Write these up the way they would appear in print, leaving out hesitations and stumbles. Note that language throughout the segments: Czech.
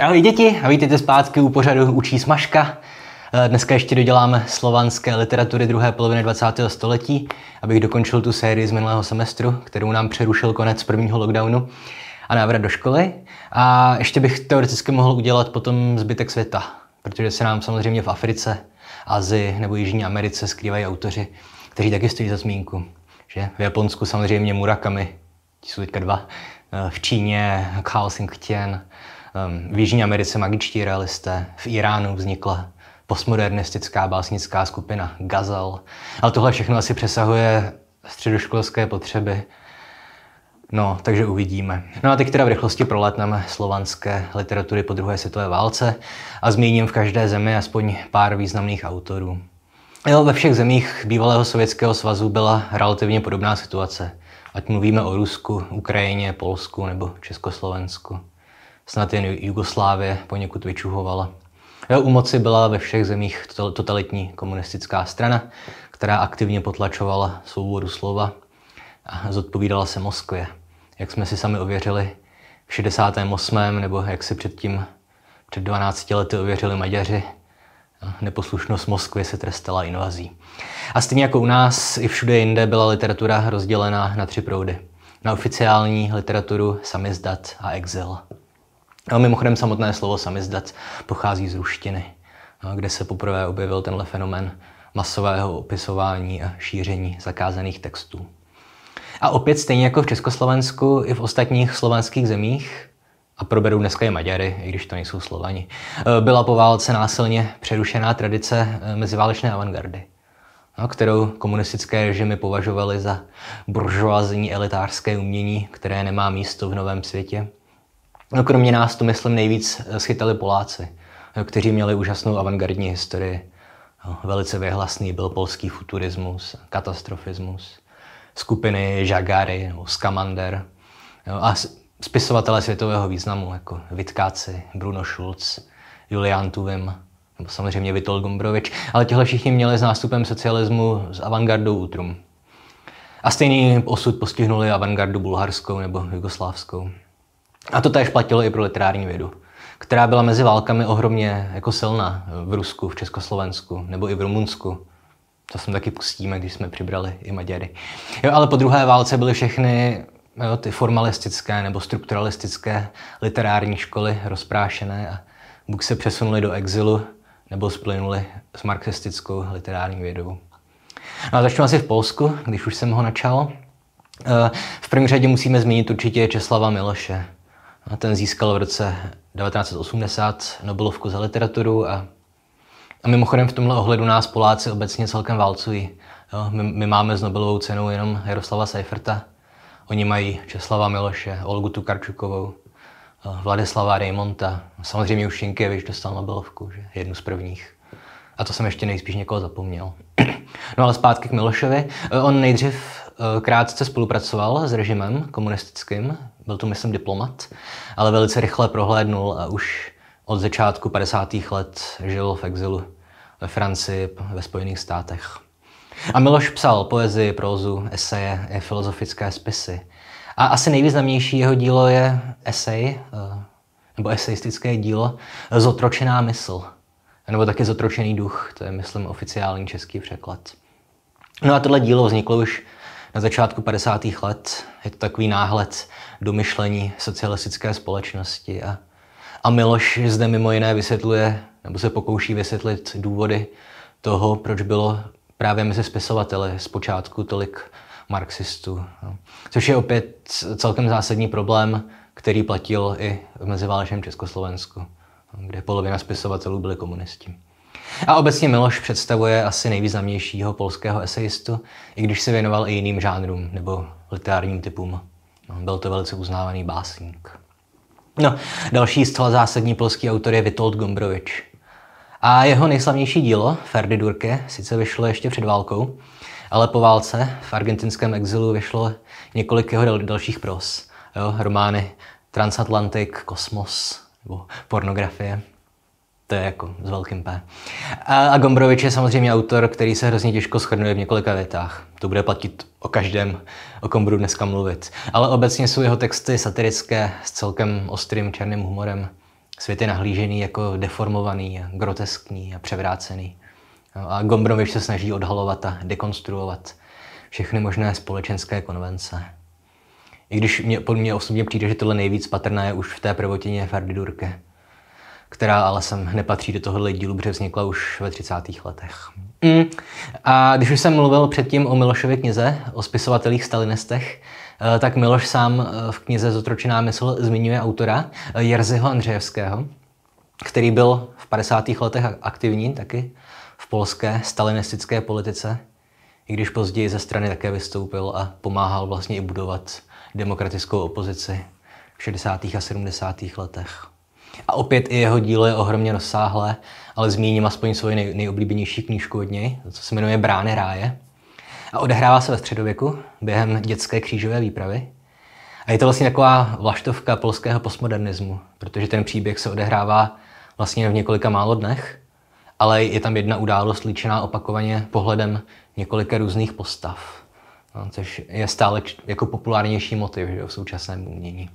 Ahoj děti a vítejte zpátky u pořadu Učí Smažka. Dneska ještě doděláme slovanské literatury druhé poloviny 20. století, abych dokončil tu sérii z minulého semestru, kterou nám přerušil konec prvního lockdownu a návrat do školy. A ještě bych teoreticky mohl udělat potom zbytek světa, protože se nám samozřejmě v Africe, Asii nebo Jižní Americe skrývají autoři, kteří taky stojí za zmínku. Že? V Japonsku samozřejmě Murakami, ti jsou teďka dva, v Číně Kao Sing-tien, v Jižní Americe magičtí realisté, v Iránu vznikla postmodernistická básnická skupina Gazal. Ale tohle všechno asi přesahuje středoškolské potřeby. No, takže uvidíme. No a teď teda v rychlosti prolétneme slovanské literatury po druhé světové válce a zmíním v každé zemi aspoň pár významných autorů. Jo, ve všech zemích bývalého Sovětského svazu byla relativně podobná situace. Ať mluvíme o Rusku, Ukrajině, Polsku nebo Československu. Snad jen Jugoslávie poněkud vyčuhovala. Jo, u moci byla ve všech zemích totalitní komunistická strana, která aktivně potlačovala svobodu slova a zodpovídala se Moskvě. Jak jsme si sami ověřili v 68. nebo jak si předtím před 12 lety ověřili Maďaři, neposlušnost Moskvy se trestala invazí. A stejně jako u nás, i všude jinde byla literatura rozdělená na tři proudy. Na oficiální literaturu, samizdat a exil. A mimochodem samotné slovo samizdat pochází z ruštiny, kde se poprvé objevil tenhle fenomén masového opisování a šíření zakázaných textů. A opět stejně jako v Československu i v ostatních slovanských zemích, a proberu dneska i Maďary, i když to nejsou Slovani, byla po válce násilně přerušená tradice meziválečné avantgardy, kterou komunistické režimy považovaly za buržoazní elitárské umění, které nemá místo v novém světě. Kromě nás to, myslím, nejvíc schytali Poláci, kteří měli úžasnou avantgardní historii. Velice vyhlasný byl polský futurismus, katastrofismus, skupiny Žagary nebo Skamander a spisovatelé světového významu jako Vitkáci, Bruno Schulz, Julián Tuvim nebo samozřejmě Witold Gombrowicz, ale těhle všichni měli s nástupem socialismu s avantgardou útrum. A stejný osud postihnuli avantgardu bulharskou nebo jugoslávskou. A to též platilo i pro literární vědu, která byla mezi válkami ohromně jako silná v Rusku, v Československu nebo i v Rumunsku. To sem taky pustíme, když jsme přibrali i Maďary. Jo, ale po druhé válce byly všechny ty formalistické nebo strukturalistické literární školy rozprášené a buď se přesunuly do exilu nebo splynuly s marxistickou literární vědou. No a začnu asi v Polsku, když už jsem ho načal. V prvním řadě musíme zmínit určitě Česlava Miloše. Ten získal v roce 1980 Nobelovku za literaturu a mimochodem v tomhle ohledu nás Poláci obecně celkem válcují. Jo, my máme s Nobelovou cenou jenom Jaroslava Seiferta, oni mají Česlava Miloše, Olgu Tokarczukovou, Vladislava Reymonta, samozřejmě už Sienkiewicz dostal Nobelovku, že? Jednu z prvních. A to jsem ještě nejspíš někoho zapomněl. No ale zpátky k Milošovi. On nejdřív krátce spolupracoval s režimem komunistickým, byl to, myslím, diplomat, ale velice rychle prohlédnul a už od začátku 50. let žil v exilu ve Francii, ve Spojených státech. A Miloš psal poezii, prózu, eseje i filozofické spisy. A asi nejvýznamnější jeho dílo je esej, nebo eseistické dílo Zotročená mysl, nebo taky Zotročený duch, to je, myslím, oficiální český překlad. No a tohle dílo vzniklo už na začátku 50. let. Je to takový náhled do myšlení socialistické společnosti. A Miloš zde mimo jiné vysvětluje, nebo se pokouší vysvětlit důvody toho, proč bylo právě mezi spisovateli zpočátku tolik marxistů. Což je opět celkem zásadní problém, který platil i v meziválečném Československu, kde polovina spisovatelů byli komunisti. A obecně Miloš představuje asi nejvýznamnějšího polského esejistu, i když se věnoval i jiným žánrům nebo literárním typům. Byl to velice uznávaný básník. No, další zcela zásadní polský autor je Witold Gombrowicz. A jeho nejslavnější dílo, Ferdydurke, sice vyšlo ještě před válkou, ale po válce v argentinském exilu vyšlo několik jeho dalších pros. Jo, romány Transatlantik, Kosmos nebo Pornografie. To je jako s velkým P. A Gombrowicz je samozřejmě autor, který se hrozně těžko shrnuje v několika větách. To bude platit o každém, o kom budu dneska mluvit. Ale obecně jsou jeho texty satirické s celkem ostrým černým humorem. Svět je nahlížený jako deformovaný, groteskní a převrácený. A Gombrowicz se snaží odhalovat a dekonstruovat všechny možné společenské konvence. I když mě osobně přijde, že tohle nejvíc patrné je už v té prvotině Ferdydurke, která ale sem nepatří do tohohle dílu, protože vznikla už ve 30. letech. A když už jsem mluvil předtím o Milošově knize, o spisovatelích stalinistech, tak Miloš sám v knize Zotročená mysl zmiňuje autora Jerzyho Andřejevského, který byl v 50. letech aktivní taky v polské stalinistické politice, i když později ze strany také vystoupil a pomáhal vlastně i budovat demokratickou opozici v 60. a 70. letech. A opět i jeho dílo je ohromně rozsáhlé, ale zmíním aspoň svoji nejoblíbenější knížku od něj, co se jmenuje Bramy ráje. A odehrává se ve středověku během dětské křížové výpravy. A je to vlastně taková vlaštovka polského postmodernismu, protože ten příběh se odehrává vlastně v několika málo dnech, ale je tam jedna událost líčená opakovaně pohledem několika různých postav, což je stále jako populárnější motiv, že, v současném umění.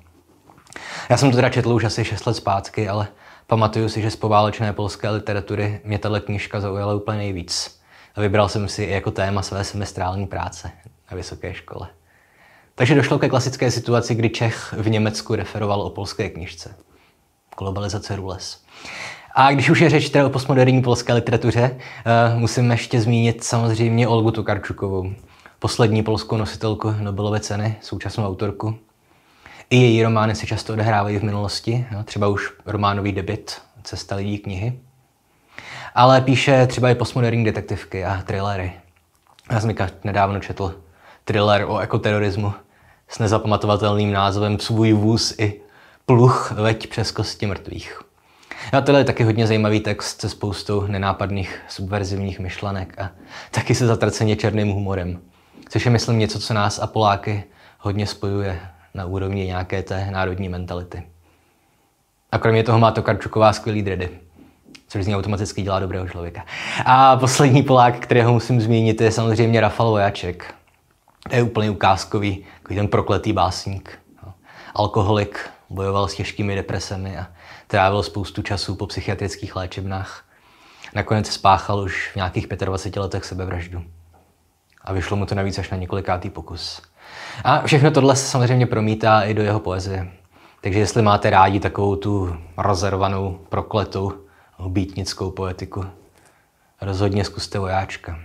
Já jsem to teda četl už asi 6 let zpátky, ale pamatuju si, že z poválečné polské literatury mě tato knížka zaujala úplně nejvíc. A vybral jsem si jako téma své semestrální práce na vysoké škole. Takže došlo ke klasické situaci, kdy Čech v Německu referoval o polské knížce. Globalizace rules. A když už je řeč o postmoderní polské literatuře, musím ještě zmínit samozřejmě Olgu Tokarčukovou, poslední polskou nositelku Nobelovy ceny, současnou autorku. I její romány se často odehrávají v minulosti, třeba už románový debut Cesta lidí knihy. Ale píše třeba i postmoderní detektivky a thrillery. Já jsem nedávno četl thriller o ekoterorismu s nezapamatovatelným názvem Svůj vůz i pluh veď přes kosti mrtvých. A tohle je taky hodně zajímavý text se spoustou nenápadných subverzivních myšlenek a taky se zatraceně černým humorem. Což je, myslím, něco, co nás a Poláky hodně spojuje na úrovni nějaké té národní mentality. A kromě toho má Tokarčuková skvělý dredy, což z ní automaticky dělá dobrého člověka. A poslední Polák, kterého musím zmínit, je samozřejmě Rafal Wojaczek. To je úplně ukázkový, takový ten prokletý básník. Alkoholik, bojoval s těžkými depresemi a trávil spoustu času po psychiatrických léčebnách. Nakonec spáchal už v nějakých 25 letech sebevraždu. A vyšlo mu to navíc až na několikátý pokus. A všechno tohle se samozřejmě promítá i do jeho poezie. Takže jestli máte rádi takovou tu rozervanou, prokletou, hobítnickou poetiku, rozhodně zkuste Vojáčka.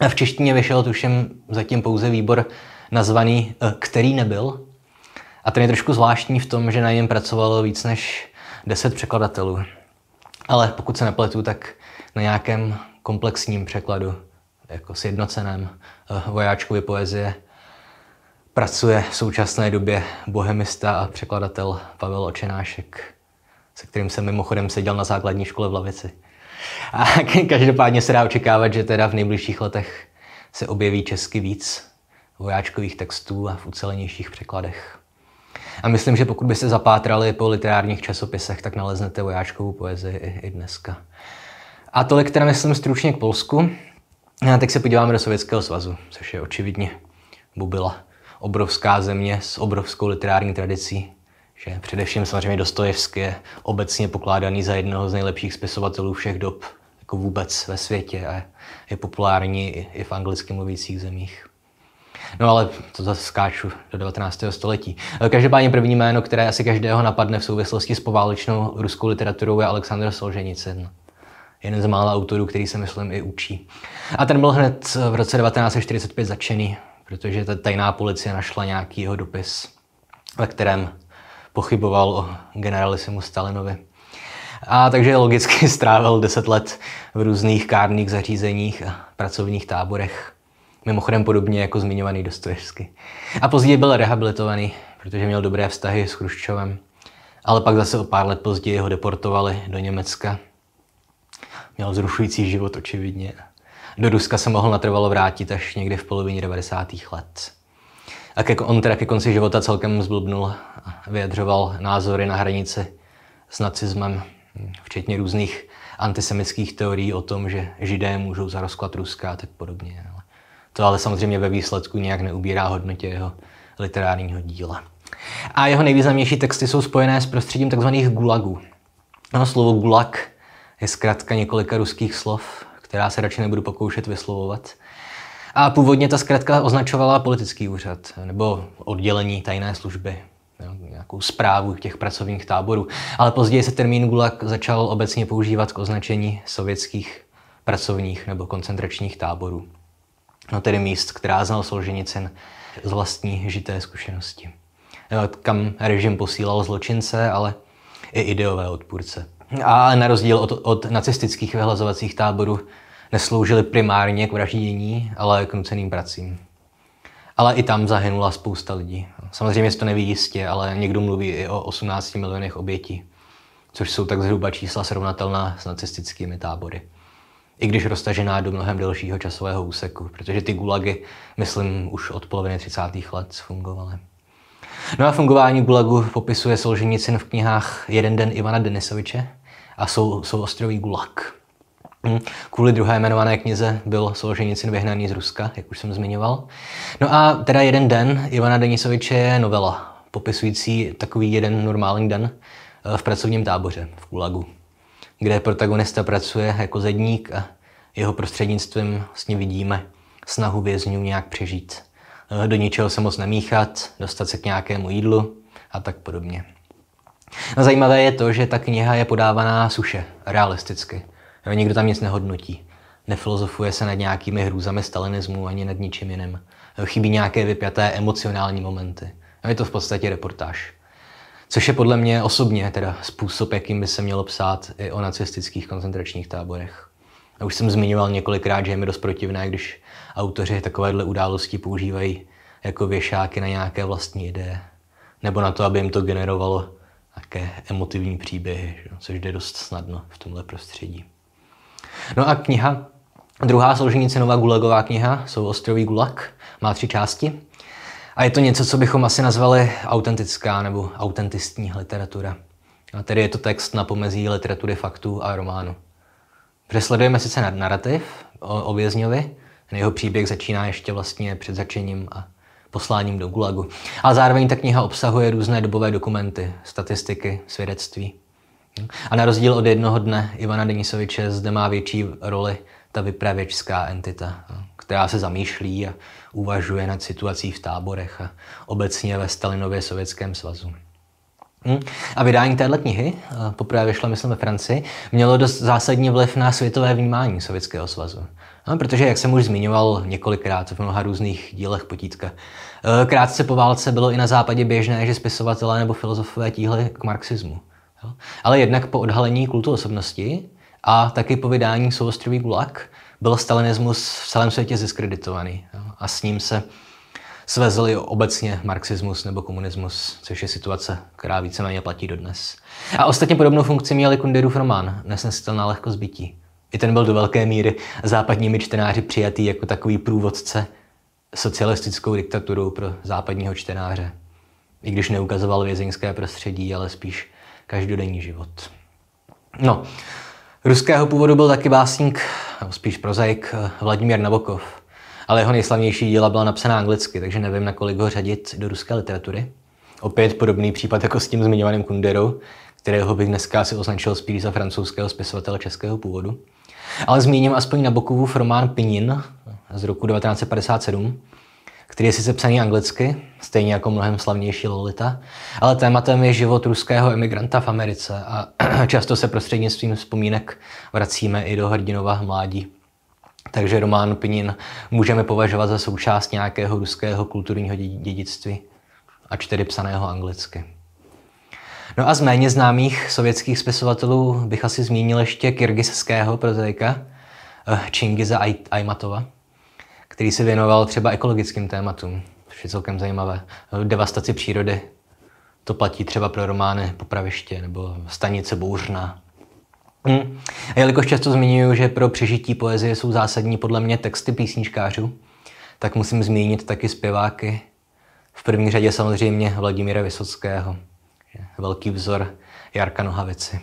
A v češtině vyšel tuším zatím pouze výbor nazvaný Který nebyl. A ten je trošku zvláštní v tom, že na něm pracovalo víc než 10 překladatelů. Ale pokud se nepletu, tak na nějakém komplexním překladu, jako sjednoceném Vojáčkovy poezie, pracuje v současné době bohemista a překladatel Pavel Očenášek, se kterým jsem mimochodem seděl na základní škole v lavici. A každopádně se dá očekávat, že teda v nejbližších letech se objeví česky víc Vojáčkových textů a v ucelenějších překladech. A myslím, že pokud byste zapátrali po literárních časopisech, tak naleznete Vojáčkovu poezii i dneska. A tolik teda myslím stručně k Polsku. A teď se podíváme do Sovětského svazu, což je očividně bubila. Obrovská země s obrovskou literární tradicí, že především samozřejmě Dostojevský je obecně pokládaný za jednoho z nejlepších spisovatelů všech dob, jako vůbec ve světě, a je populární i v anglicky mluvících zemích. No ale to zase skáču do 19. století. Každopádně první jméno, které asi každého napadne v souvislosti s poválečnou ruskou literaturou, je Aleksandr Solženicin. Jeden z mála autorů, který se myslím i učí. A ten byl hned v roce 1945 zatčený, protože ta tajná policie našla nějaký jeho dopis, ve kterém pochyboval o generalisimu Stalinovi. A takže logicky strávil 10 let v různých kárných zařízeních a pracovních táborech. Mimochodem podobně jako zmiňovaný Dostojevský. A později byl rehabilitovaný, protože měl dobré vztahy s Chruščovem. Ale pak zase o pár let později ho deportovali do Německa. Měl vzrušující život očividně. Do Ruska se mohl natrvalo vrátit až někdy v polovině 90. let. A on teda ke konci života celkem zblbnul a vyjadřoval názory na hranici s nacismem, včetně různých antisemitských teorií o tom, že Židé můžou za rozklad Ruska a tak podobně. To ale samozřejmě ve výsledku nějak neubírá hodnotě jeho literárního díla. A jeho nejvýznamnější texty jsou spojené s prostředím tzv. Gulagů, Ano, slovo gulag je zkrátka několika ruských slov, která se radši nebudu pokoušet vyslovovat. A původně ta zkratka označovala politický úřad nebo oddělení tajné služby, nějakou správu těch pracovních táborů. Ale později se termín gulag začal obecně používat k označení sovětských pracovních nebo koncentračních táborů. No tedy míst, která znal Solženicin z vlastní žité zkušenosti. Kam režim posílal zločince, ale i ideové odpůrce. A na rozdíl od nacistických vyhlazovacích táborů nesloužili primárně k vraždění, ale k nuceným pracím. Ale i tam zahynula spousta lidí. Samozřejmě se to neví jistě, ale někdo mluví i o 18 milionech obětí, což jsou tak zhruba čísla srovnatelná s nacistickými tábory. I když roztažená do mnohem delšího časového úseku, protože ty gulagy, myslím, už od poloviny 30. let fungovaly. No a fungování gulagu popisuje Solženicin v knihách Jeden den Ivana Denisoviče a Souostroví Gulag. Kvůli druhé jmenované knize byl Solženicin vyhnaný z Ruska, jak už jsem zmiňoval. No a teda Jeden den Ivana Denisoviče je novela, popisující takový jeden normální den v pracovním táboře, v gulagu, kde protagonista pracuje jako zedník a jeho prostřednictvím vlastně vidíme snahu vězňů nějak přežít. Do ničeho se moc nemíchat, dostat se k nějakému jídlu a tak podobně. No, zajímavé je to, že ta kniha je podávaná suše, realisticky. Nikdo tam nic nehodnotí. Nefilozofuje se nad nějakými hrůzami stalinismu ani nad ničím jiným. Chybí nějaké vypjaté emocionální momenty. Je to v podstatě reportáž. Což je podle mě osobně teda způsob, jakým by se mělo psát i o nacistických koncentračních táborech. A už jsem zmiňoval několikrát, že je mi dost protivné, když autoři takovéhle události používají jako věšáky na nějaké vlastní ideje. Nebo na to, aby jim to generovalo nějaké emotivní příběhy, což jde dost snadno v tomhle prostředí. No a kniha, druhá Solženicinova gulagová kniha, Souostroví Gulag, má 3 části. A je to něco, co bychom asi nazvali autentická nebo autentistní literatura. A tedy je to text na pomezí literatury faktů a románu. Přesledujeme sice narrativ o vězňovi, jeho příběh začíná ještě vlastně před začením a posláním do gulagu. A zároveň ta kniha obsahuje různé dobové dokumenty, statistiky, svědectví. A na rozdíl od Jednoho dne Ivana Denisoviče zde má větší roli ta vypravěčská entita, která se zamýšlí a uvažuje nad situací v táborech a obecně ve Stalinově Sovětském svazu. A vydání téhle knihy, poprvé vyšlo, myslím, ve Francii, mělo dost zásadní vliv na světové vnímání Sovětského svazu. No, protože, jak jsem už zmiňoval několikrát v mnoha různých dílech Potítka, krátce po válce bylo i na západě běžné, že spisovatelé nebo filozofové tíhli k marxismu. Ale jednak po odhalení kultu osobnosti a taky po vydání Souostroví Gulag byl stalinismus v celém světě zdiskreditovaný. A s ním se svezli obecně marxismus nebo komunismus, což je situace, která víceméně platí dodnes. A ostatně podobnou funkci měl Kunderův román Nesnesitelná lehkost bytí. I ten byl do velké míry západními čtenáři přijatý jako takový průvodce socialistickou diktaturou pro západního čtenáře. I když neukazoval vězeňské prostředí, ale spíš každodenní život. No, ruského původu byl taky básník, nebo spíš prozaik, Vladimír Nabokov. Ale jeho nejslavnější díla byla napsaná anglicky, takže nevím, nakolik ho řadit do ruské literatury. Opět podobný případ jako s tím zmiňovaným Kunderou, kterého bych dneska asi označil spíš za francouzského spisovatele českého původu. Ale zmíním aspoň Nabokovův román Pnin z roku 1957, který je sice psaný anglicky, stejně jako mnohem slavnější Lolita, ale tématem je život ruského emigranta v Americe a často se prostřednictvím vzpomínek vracíme i do hrdinova mládí. Takže román Pnin můžeme považovat za součást nějakého ruského kulturního dědictví, ač tedy psaného anglicky. No a z méně známých sovětských spisovatelů bych asi zmínil ještě kyrgyzského prozaika Čingiza Ajtmatova, který se věnoval třeba ekologickým tématům, což je celkem zajímavé. Devastaci přírody, to platí třeba pro romány Popraviště nebo Stanice Bouřná. A jelikož často zmiňuju, že pro přežití poezie jsou zásadní podle mě texty písničkářů, tak musím zmínit taky zpěváky. V první řadě samozřejmě Vladimíra Vysockého, velký vzor Jarka Nohavici.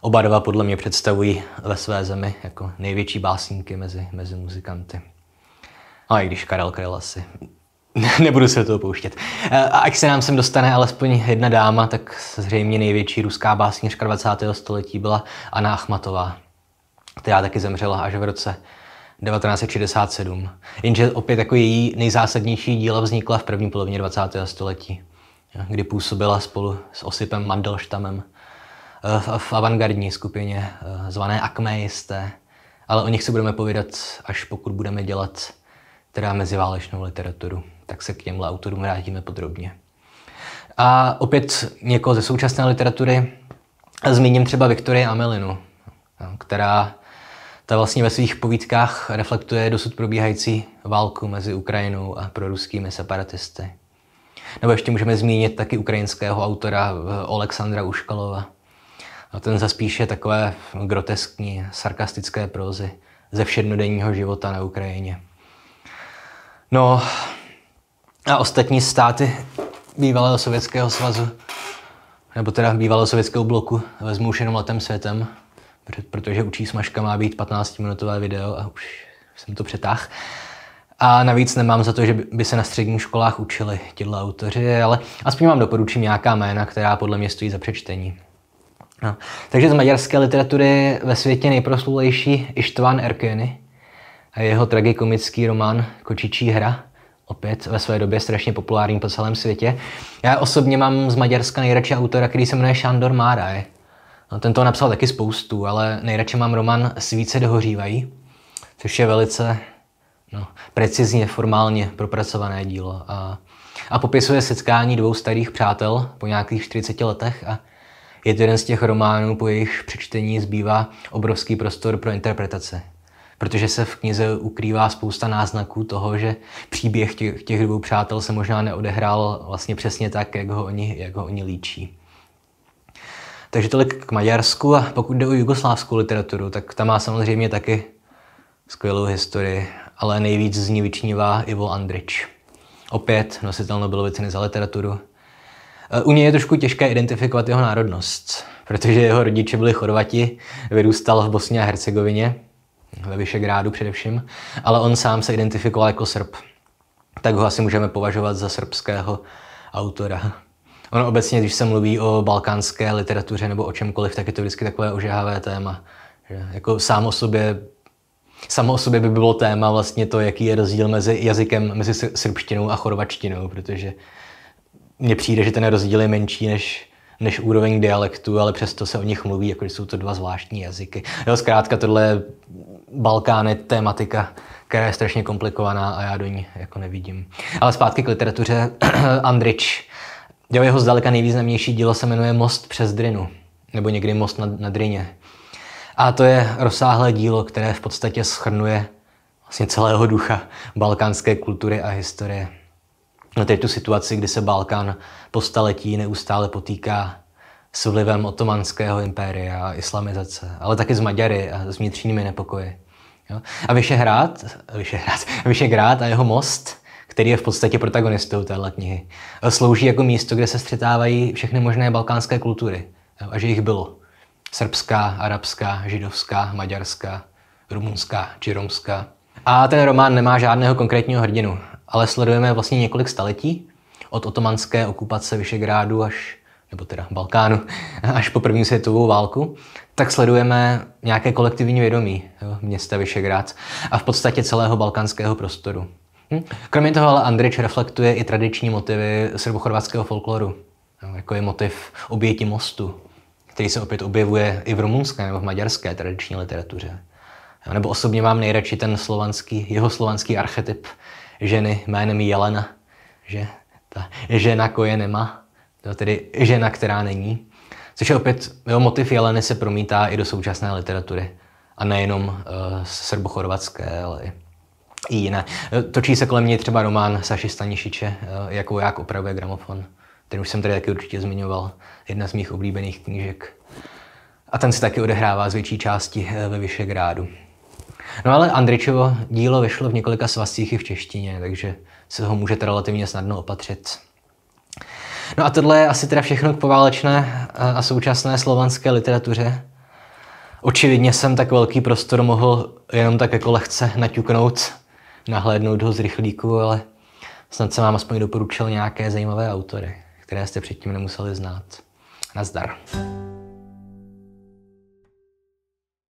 Oba dva podle mě představují ve své zemi jako největší básníky mezi muzikanty. A i když Karel Kryl asi. Nebudu se do toho pouštět. A až se nám sem dostane alespoň jedna dáma, tak zřejmě největší ruská básnířka 20. století byla Anna Achmatová, která taky zemřela až v roce 1967. Jenže opět jako její nejzásadnější díla vznikla v první polovině 20. století, kdy působila spolu s Osipem Mandelštamem v avantgardní skupině zvané akmejisté, ale o nich si budeme povídat, až pokud budeme dělat teda meziválečnou literaturu, tak se k těmhle autorům vrátíme podrobně. A opět někoho ze současné literatury zmíním třeba Viktorii Amelinu, která ta vlastně ve svých povídkách reflektuje dosud probíhající válku mezi Ukrajinou a proruskými separatisty. Nebo ještě můžeme zmínit taky ukrajinského autora Oleksandra Uškalova. A ten zaspíše takové groteskní, sarkastické prózy ze všednodenního života na Ukrajině. No a ostatní státy bývalého Sovětského svazu, nebo teda bývalého Sovětského bloku, vezmu už jenom letem světem, protože Učí smažka má být 15-minutové video a už jsem to přetáhl. A navíc nemám za to, že by se na středních školách učili tihle autoři, ale aspoň vám doporučím nějaká jména, která podle mě stojí za přečtení. No. Takže z maďarské literatury ve světě nejproslulejší István Örkény a jeho tragikomický román Kočičí hra, opět ve své době strašně populární po celém světě. Já osobně mám z Maďarska nejradši autora, který se jmenuje Sándor Márai. No, ten toho napsal taky spoustu, ale nejradši mám román Svíce dohořívají, což je velice precizně, formálně propracované dílo a popisuje setkání dvou starých přátel po nějakých 40 letech a je to jeden z těch románů, po jejich přečtení zbývá obrovský prostor pro interpretaci, protože se v knize ukrývá spousta náznaků toho, že příběh těch dvou přátel se možná neodehrál vlastně přesně tak, jak ho oni líčí. Takže tolik k Maďarsku, a pokud jde o jugoslávskou literaturu, tak ta má samozřejmě taky skvělou historii, ale nejvíc z ní vyčnívá Ivo Andrić. Opět nositel Nobelovy ceny za literaturu. U něj je trošku těžké identifikovat jeho národnost, protože jeho rodiče byli Chorvati, vyrůstal v Bosně a Hercegovině, ve Vyšegrádu především, ale on sám se identifikoval jako Srb. Tak ho asi můžeme považovat za srbského autora. Ono obecně, když se mluví o balkánské literatuře nebo o čemkoliv, tak je to vždycky takové ožehavé téma. Jako samo o sobě by bylo téma vlastně to, jaký je rozdíl mezi jazykem, mezi srbštinou a chorvačtinou, protože mně přijde, že ten rozdíl je menší než úroveň dialektů, ale přesto se o nich mluví, jako jsou to dva zvláštní jazyky. Jo, zkrátka tohle Balkán je tématika, která je strašně komplikovaná a já do ní jako nevidím. Ale zpátky k literatuře. Andrić. Jeho zdaleka nejvýznamnější dílo se jmenuje Most přes Drinu, nebo někdy Most na Drině. A to je rozsáhlé dílo, které v podstatě shrnuje vlastně celého ducha balkánské kultury a historie. No teď tu situaci, kdy se Balkán po staletí neustále potýká s vlivem otomanského impéria a islamizace, ale taky z Maďary a s vnitřními nepokoji. Jo? A Vyšegrád a jeho most, který je v podstatě protagonistou téhle knihy, slouží jako místo, kde se střetávají všechny možné balkánské kultury. Jo? A že jich bylo. Srbská, arabská, židovská, maďarská, rumunská či romská. A ten román nemá žádného konkrétního hrdinu, ale sledujeme vlastně několik staletí od otomanské okupace Vyšegrádu Balkánu, až po první světovou válku, tak sledujeme nějaké kolektivní vědomí města Vyšegrád a v podstatě celého balkánského prostoru. Kromě toho ale Andrić reflektuje i tradiční motivy srbochorvatského folkloru, jako je motiv oběti mostu, který se opět objevuje i v rumunské nebo v maďarské tradiční literatuře. Nebo osobně mám nejradši ten jeho slovanský archetyp ženy jménem Jelena, že ta žena koje nema, tedy žena, která není. Což je opět, motiv Jeleny se promítá i do současné literatury. A nejenom srbochorvatské, ale i jiné. Točí se kolem něj třeba román Saši Stanišiče, jako voják opravuje gramofon, který už jsem tady taky určitě zmiňoval, jedna z mých oblíbených knížek. A ten se taky odehrává z větší části ve Vyšegrádu. No ale Andrićovo dílo vyšlo v několika svazcích i v češtině, takže se ho můžete relativně snadno opatřit. No a tohle je asi teda všechno k poválečné a současné slovanské literatuře. Očividně jsem tak velký prostor mohl jenom tak jako lehce naťuknout, nahlédnout ho z rychlíku, ale Snad jsem vám aspoň doporučil nějaké zajímavé autory, které jste předtím nemuseli znát. Nazdar.